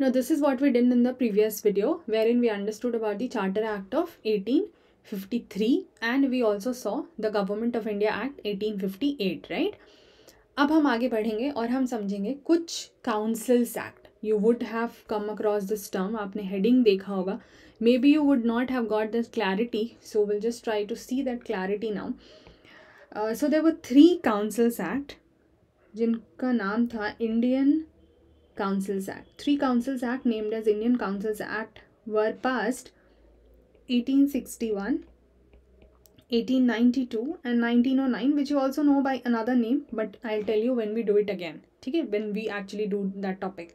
Now this is what we did in the previous video, wherein we understood about the Charter Act of 1853 and we also saw the Government of India Act 1858, right? अब हम आगे बढ़ेंगे और हम समझेंगे कुछ Councils Act. You would have come across this term, आपने heading देखा होगा. Maybe you would not have got this clarity, so we'll just try to see that clarity now. So there were three Councils Act, जिनका नाम था Indian Councils Act. Three Councils Act named as Indian Councils Act were passed 1861, 1892 and 1909, which you also know by another name, but I'll tell you when we do it again, okay? When we actually do that topic.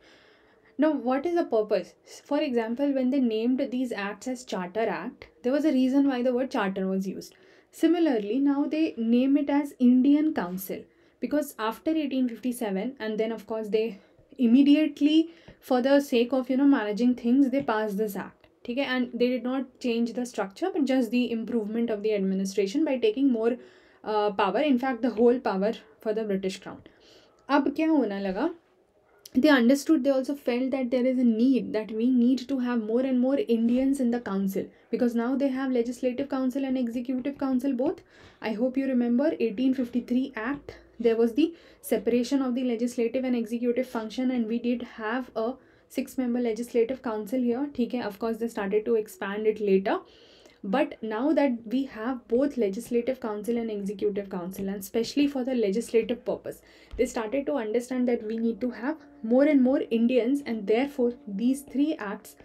Now, what is the purpose? For example, when they named these acts as Charter Act, there was a reason why the word charter was used. Similarly, now they name it as Indian Council because after 1857 and then of course they immediately, for the sake of, you know, managing things, they passed this act, okay? And they did not change the structure, but just the improvement of the administration by taking more power, in fact the whole power for the British Crown. Ab kya hona laga? They understood, they also felt that there is a need, that we need to have more and more Indians in the council, because now they have Legislative Council and Executive Council both. I hope you remember 1853 Act. There was the separation of the legislative and executive function and we did have a 6-member legislative council here. Okay, of course they started to expand it later. But now that we have both legislative council and executive council, and especially for the legislative purpose, they started to understand that we need to have more and more Indians, and therefore these three acts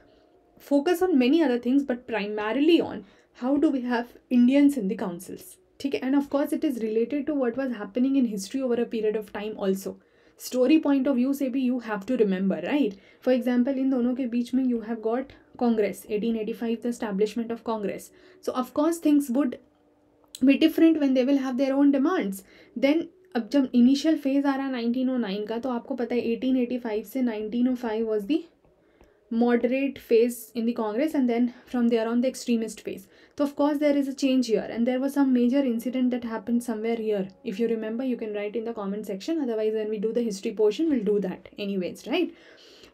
focus on many other things but primarily on how do we have Indians in the councils. And of course it is related to what was happening in history over a period of time also. Story point of view से भी you have to remember, right? For example, इन दोनों के बीच में you have got Congress, 1885 the establishment of Congress. So of course things would be different when they will have their own demands. Then अब जब initial phase आ रहा 1909 का, तो आपको पता है 1885 से 1905 was the moderate phase in the Congress and then from there on the extremist phase. So of course there is a change here and there was some major incident that happened somewhere here. If you remember, you can write in the comment section, otherwise when we do the history portion we'll do that anyways, right?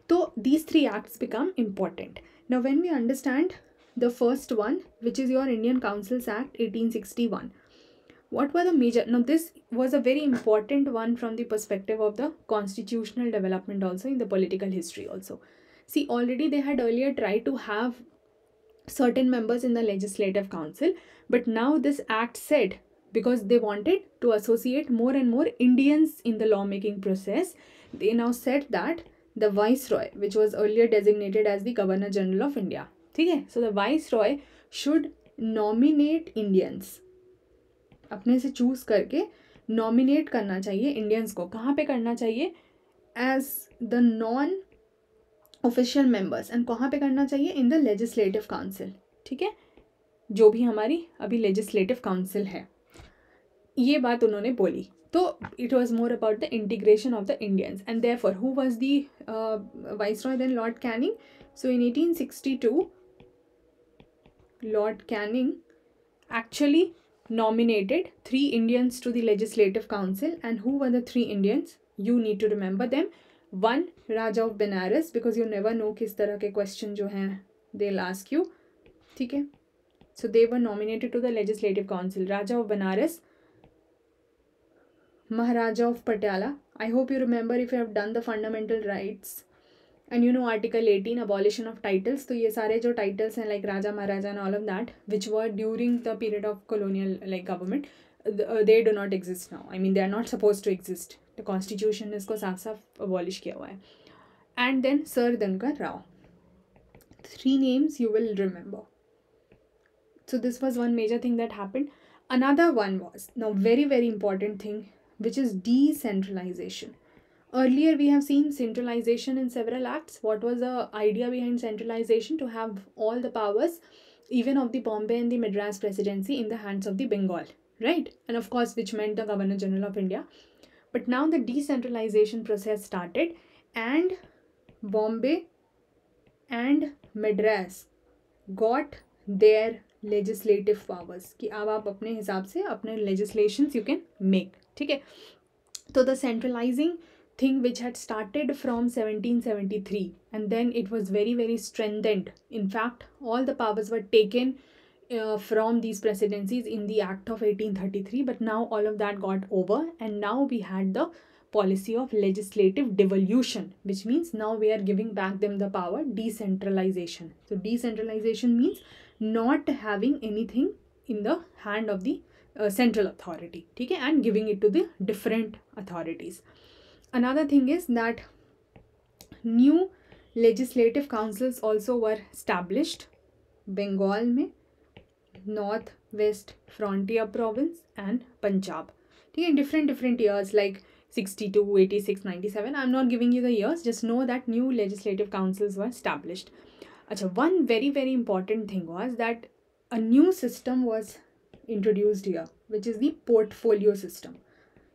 So these three acts become important. Now when we understand the first one, which is your Indian Councils Act 1861, what were the major, now this was a very important one from the perspective of the constitutional development also in the political history also. See, already they had earlier tried to have certain members in the Legislative Council, but now this act said, because they wanted to associate more and more Indians in the lawmaking process, they now said that the Viceroy, which was earlier designated as the Governor General of India, okay? So the Viceroy should nominate Indians, अपने से choose करके nominate करना चाहिए Indians को, कहाँ पे करना चाहिए? As the non official members, and कहाँ पे करना चाहिए? इन द लेजिस्लेटिव काउंसिल, ठीक है, जो भी हमारी अभी लेजिस्लेटिव काउंसिल है, ये बात उन्होंने बोली. तो it was more about the integration of the Indians and therefore who was the viceroy then? Lord Canning. So in 1862 Lord Canning actually nominated 3 Indians to the legislative council and who were the 3 Indians? You need to remember them. One, Raja of Banaras, because you never know किस तरह के question जो हैं they'll ask you, ठीक है? So they were nominated to the Legislative Council. Raja of Banaras, Maharaja of Patiala. I hope you remember if you have done the fundamental rights and you know Article 18, abolition of titles. तो ये सारे जो titles हैं like Raja, Maharaja and all of that, which were during the period of colonial like government, they do not exist now. I mean they are not supposed to exist. The Constitution ने इसको साफ साफ abolish किया हुआ है. And then Sir Dinkar Rao. 3 names you will remember. So this was one major thing that happened. Another one was, now very important thing, which is decentralization. Earlier we have seen centralization in several acts. What was the idea behind centralization? To have all the powers, even of the Bombay and the Madras presidency, in the hands of the Bengal, right? And of course which meant the Governor General of India. But now the decentralization process started and Bombay and Madras got their legislative powers कि अब आप अपने हिसाब से अपने legislations you can make, ठीक है? तो the centralizing thing which had started from 1773, and then it was very, very strengthened. In fact, all the powers were taken from these presidencies in the Act of 1833, but now all of that got over, and now we had the policy of legislative devolution, which means now we are giving back them the power, decentralization. So decentralization means not having anything in the hand of the central authority, okay, and giving it to the different authorities. Another thing is that new legislative councils also were established, Bengal में, North West Frontier Province and Punjab. ठीक है, different years like 62, 86, 97. I'm not giving you the years. Just know that new legislative councils were established. अच्छा, one very, very important thing was that a new system was introduced here, which is the portfolio system.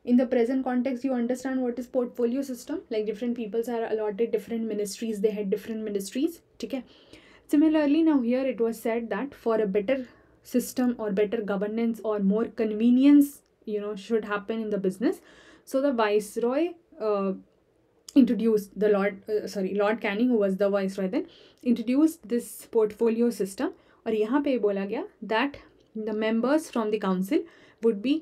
In the present context, you understand what is portfolio system. Like different peoples are allotted different ministries. They had different ministries. ठीक है. Similarly, now here it was said that for a better system or better governance or more convenience, you know, should happen in the business. So the viceroy introduced the Lord Canning, who was the viceroy then, introduced this portfolio system. और यहाँ पे बोला गया that the members from the council would be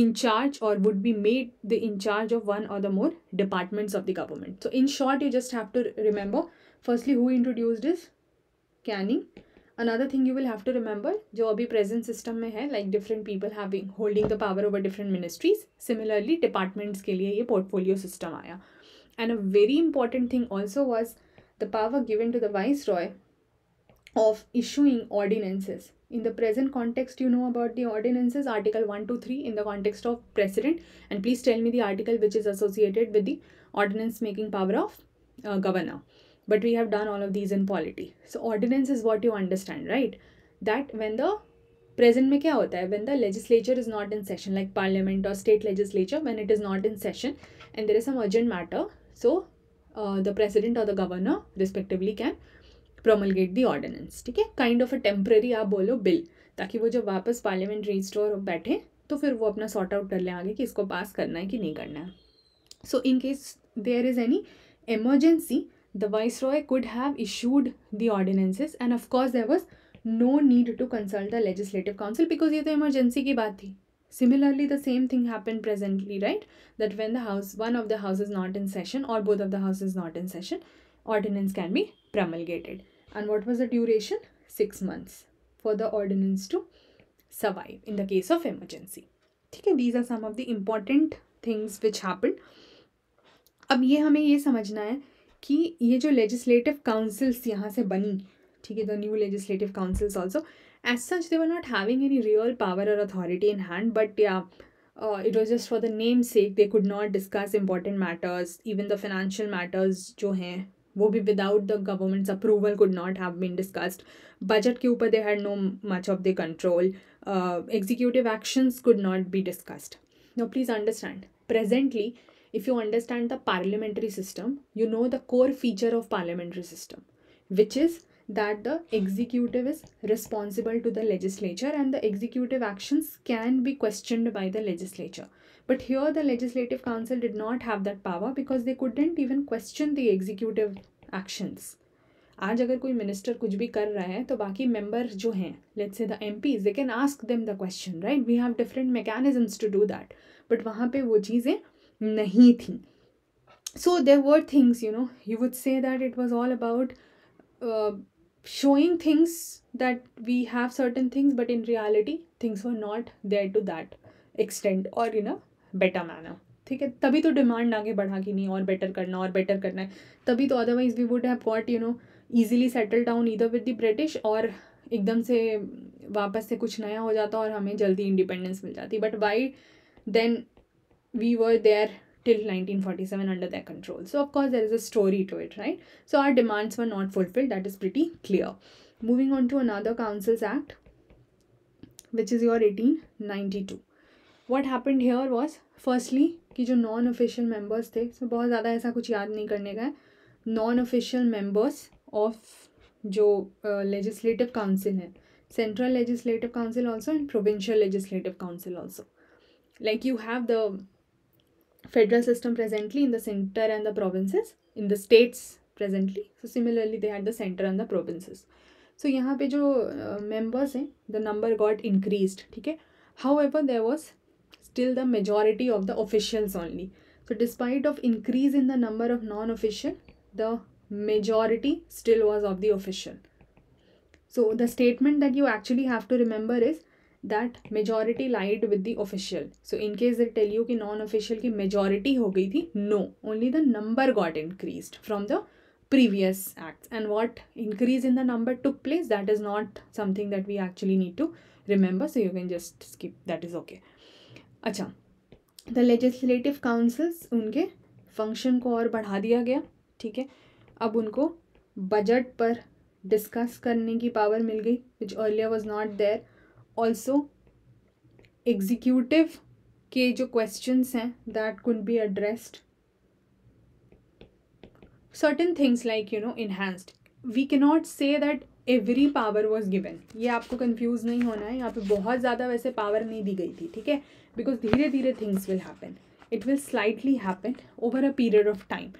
in charge or would be made the in charge of one or the more departments of the government. So in short, you just have to remember, firstly, who introduced this? Canning. Another thing you will have to remember, जो अभी present system में है, like different people having holding the power over different ministries. Similarly, departments के लिए ये portfolio system आया. And a very important thing also was the power given to the viceroy of issuing ordinances. In the present context, you know about the ordinances, Article 1 to 3 in the context of president. And please tell me the article which is associated with the ordinance making power of governor. But we have done all of these in polity. So ordinance is what you understand, right? That when the present में क्या होता है, when the legislature is not in session, like parliament or state legislature, when it is not in session and there is some urgent matter, so the president or the governor respectively can promulgate the ordinance. ठीक है, kind of a temporary आप बोलो bill, ताकि वो जब वापस parliament restore बैठे तो फिर वो अपना sort out कर लें आगे कि इसको pass करना है कि नहीं करना है. So in case there is any emergency, the viceroy could have issued the ordinances, and of course there was no need to consult the legislative council because ये तो emergency की बात थी. Similarly, the same thing happened presently, right? That when the house, one of the house is not in session or both of the house is not in session, ordinance can be promulgated. And what was the duration? 6 months for the ordinance to survive in the case of emergency. ठीक है, these are some of the important things which happened. अब ये हमें ये समझना है कि ये जो लेजिस्लेटिव काउंसिल्स यहाँ से बनी, ठीक है, the new legislative councils also as such they were not having any real power और authority in hand, but it was just for the name sake. They could not discuss important matters, even the financial matters जो हैं वो भी without the government's approval could not have been discussed. Budget के ऊपर they had no much of the control. Executive actions could not be discussed. Now please understand, presently if you understand the parliamentary system, you know the core feature of parliamentary system, which is that the executive is responsible to the legislature and the executive actions can be questioned by the legislature. But here the legislative council did not have that power because they couldn't even question the executive actions. आज अगर कोई minister कुछ भी कर रहा है तो बाकी मेंबर जो हैं, let's say the MPs, they can ask them the question, right? We have different mechanisms to do that. But वहाँ पे वो चीज़ें नहीं थी. So there were things, you know, you would say that it was all about showing things that we have certain things, but in reality things were not there to that extent or in a better manner. ठीक है, तभी तो demand आगे बढ़ा कि नहीं और better करना है तभी तो, otherwise we would have got, you know, easily settle down either with the British और एकदम से वापस से कुछ नया हो जाता और हमें जल्दी इंडिपेंडेंस मिल जाती. But why then we were there till 1947 under their control. So of course there is a story to it, right? So our demands were not fulfilled, that is pretty clear. Moving on to another Councils Act, which is your 1892. What happened here was, firstly कि जो non official members थे, so बहुत ज़्यादा ऐसा कुछ याद नहीं करने का है. नॉन ऑफिशियल मेम्बर्स ऑफ जो लेजिस्लेटिव काउंसिल है, central legislative council also and provincial legislative council also. Like you have the federal system presently, in the center and the provinces, in the states presently. So similarly they had the center and the provinces. So यहाँ पे जो members हैं, the number got increased, ठीक है. However there was still the majority of the officials only. So despite of increase in the number of non-official, the majority still was of the official. So the statement that you actually have to remember is that majority lied with the official. So in case they tell you कि non-official की majority हो गई थी, no, only the number got increased from the previous acts. And what increase in the number took place, that is not something that we actually need to remember. So you can just skip, that is okay. अच्छा, the legislative councils, उनके function को और बढ़ा दिया गया, ठीक है. अब उनको budget पर discuss करने की power मिल गई, which earlier was not there. Also executive के जो क्वेश्चंस हैं, that could be addressed. Certain things like enhanced, we can not say that every power was given. ये आपको कंफ्यूज नहीं होना है, यहाँ पे बहुत ज़्यादा वैसे पावर नहीं दी गई थी, ठीक है, बिकॉज धीरे धीरे things will happen, it will slightly happen over a period of time.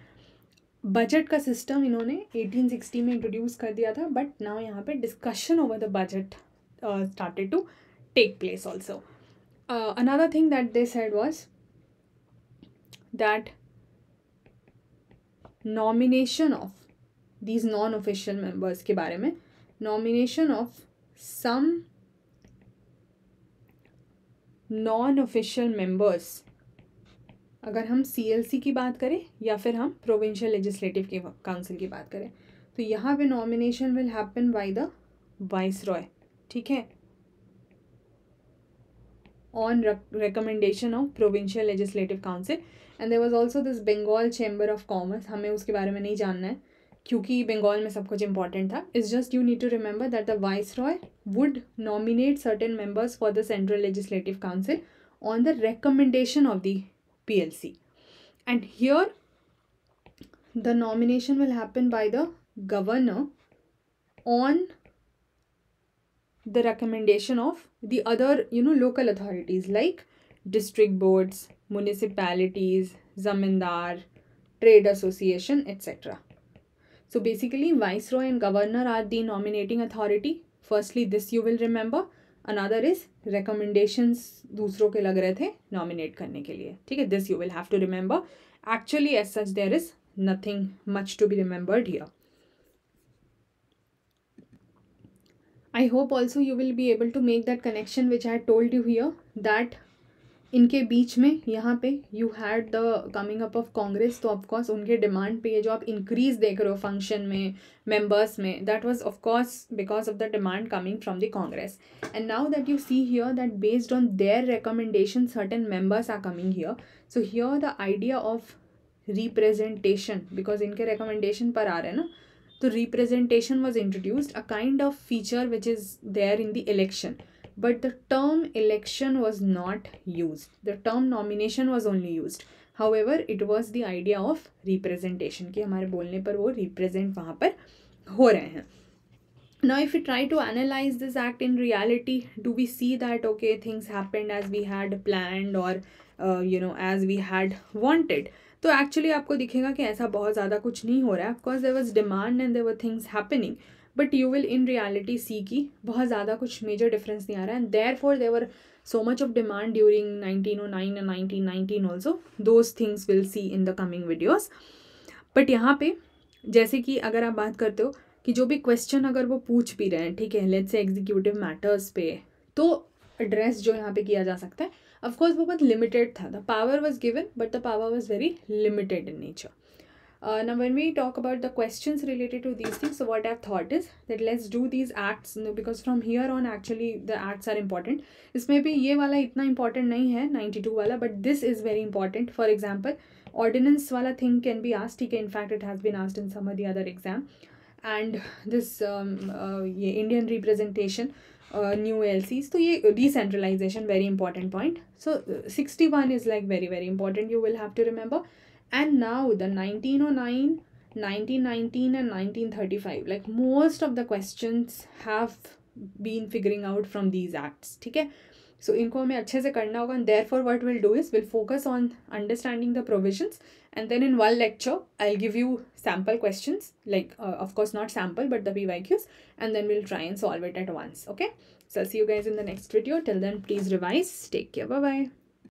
Budget का सिस्टम इन्होंने 1860 में इंट्रोड्यूस कर दिया था, बट नाउ यहाँ पे discussion over the budget started to take place also. Another thing that they said was that nomination of these non-official members के बारे में, nomination of some non-official members, अगर हम CLC की बात करें या फिर हम provincial legislative के council की बात करें, तो यहाँ पे nomination will happen by the viceroy, ठीक है, on recommendation of provincial legislative council. and there was also this Bengal chamber of commerce. हमें उसके बारे में नहीं जानना है क्योंकि बंगाल में सब कुछ इम्पॉर्टेंट था. it's just you need to remember that the viceroy would nominate certain members for the central legislative council on the recommendation of the PLC. and here the nomination will happen by the governor on the recommendation of the other local authorities like district boards, municipalities, zamindar, trade association, etc. So basically viceroy and governor are the nominating authority. Firstly this you will remember. Another is recommendations दूसरों के लग रहे थे nominate करने के लिए, ठीक है, this you will have to remember. Actually as such there is nothing much to be remembered here. I hope also you will be able to make that connection which I told you here, that इनके बीच में यहाँ पे you had the coming up of Congress. तो of course उनके demand पे ये जो आप increase देख रहे हो function में, members में, that was of course because of the demand coming from the Congress. and now that you see here that based on their recommendation certain members are coming here. so here the idea of representation, because इनके recommendation पर आ रहे हैं ना, so representation was introduced, a kind of feature which is there in the election, but the term election was not used. the term nomination was only used. however it was the idea of representation कि हमारे बोलने पर वो represent वहाँ पर हो रहे हैं. now if we try to analyze this act in reality, do we see that okay things happened as we had planned or as we had wanted? तो एक्चुअली आपको दिखेगा कि ऐसा बहुत ज़्यादा कुछ नहीं हो रहा है. Of course there was demand and there were things happening, but you will in reality see कि बहुत ज़्यादा कुछ मेजर डिफरेंस नहीं आ रहा है. And therefore there were so much of demand during 1909 and 1919 also. Those things will see in the coming videos. But यहाँ पे जैसे कि अगर आप बात करते हो कि जो भी क्वेश्चन अगर वो पूछ भी रहे हैं, ठीक है, लेट्स से एग्जीक्यूटिव मैटर्स पे, तो एड्रेस जो यहाँ पे किया जा सकता है ऑफकोर्स वो बहुत लिमिटेड था. The power was given but the power was very limited in nature. Now when we talk about the questions related to these things, so what I have thought is that let's do these acts, because from here on actually the acts are important. इसमें भी ये वाला इतना important नहीं है 92 वाला, but this is very important. For example ordinance वाला thing can be asked, ठीक है, in fact it has been asked in some of the other exam. And this ये इंडियन रिप्रेजेंटेशन, न्यू LCs, तो ये decentralisation very important point. So 61 is like very very important, you will have to remember. And now the 1909, 1919 and 1935, like most of the questions have been figuring out from these acts, ठीक है. सो इनको हमें अच्छे से करना होगा. And therefore what will do is will focus on understanding the provisions and then in one lecture I will give you sample questions like of course not sample but the PYQs and then will try and solve it at once. Okay so see you guys in the next video. Till then please revise. Take care. Bye bye.